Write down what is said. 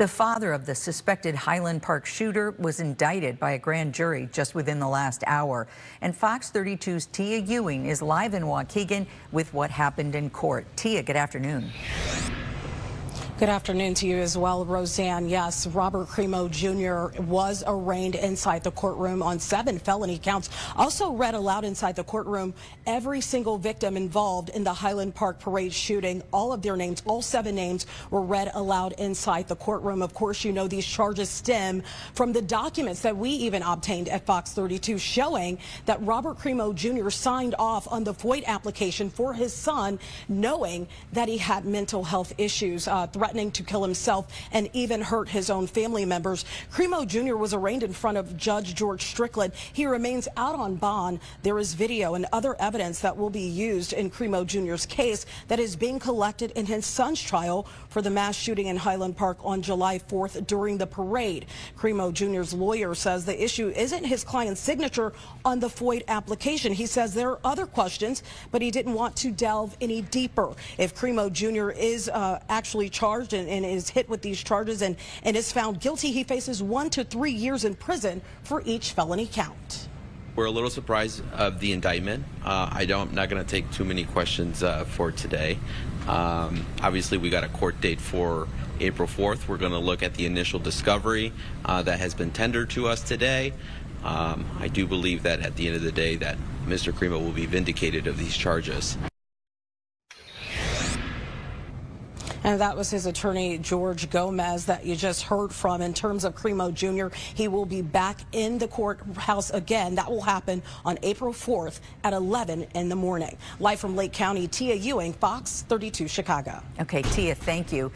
The father of the suspected Highland Park shooter was indicted by a grand jury just within the last hour. And Fox 32's Tia Ewing is live in Waukegan with what happened in court. Tia, good afternoon. Good afternoon to you as well, Roseanne. Yes, Robert Crimo Jr. was arraigned inside the courtroom on 7 felony counts. Also read aloud inside the courtroom every single victim involved in the Highland Park parade shooting. All of their names, all 7 names, were read aloud inside the courtroom. Of course, you know these charges stem from the documents that we even obtained at Fox 32 showing that Robert Crimo Jr. signed off on the FOID application for his son, knowing that he had mental health issues, threatening to kill himself and even hurt his own family members. Crimo Jr. was arraigned in front of Judge George Strickland. He remains out on bond. There is video and other evidence that will be used in Crimo Jr.'s case that is being collected in his son's trial for the mass shooting in Highland Park on July 4th during the parade. Crimo Jr.'s lawyer says the issue isn't his client's signature on the FOID application. He says there are other questions, but he didn't want to delve any deeper. If Crimo Jr. is actually charged and is hit with these charges and is found guilty, he faces 1 to 3 years in prison for each felony count. We're a little surprised of the indictment. I'm not going to take too many questions for today. Obviously, we got a court date for April 4th. We're going to look at the initial discovery that has been tendered to us today. I do believe that at the end of the day that Mr. Crimo will be vindicated of these charges. And that was his attorney, George Gomez, that you just heard from. In terms of Crimo Jr., he will be back in the courthouse again. That will happen on April 4th at 11 in the morning. Live from Lake County, Tia Ewing, Fox 32 Chicago. Okay, Tia, thank you.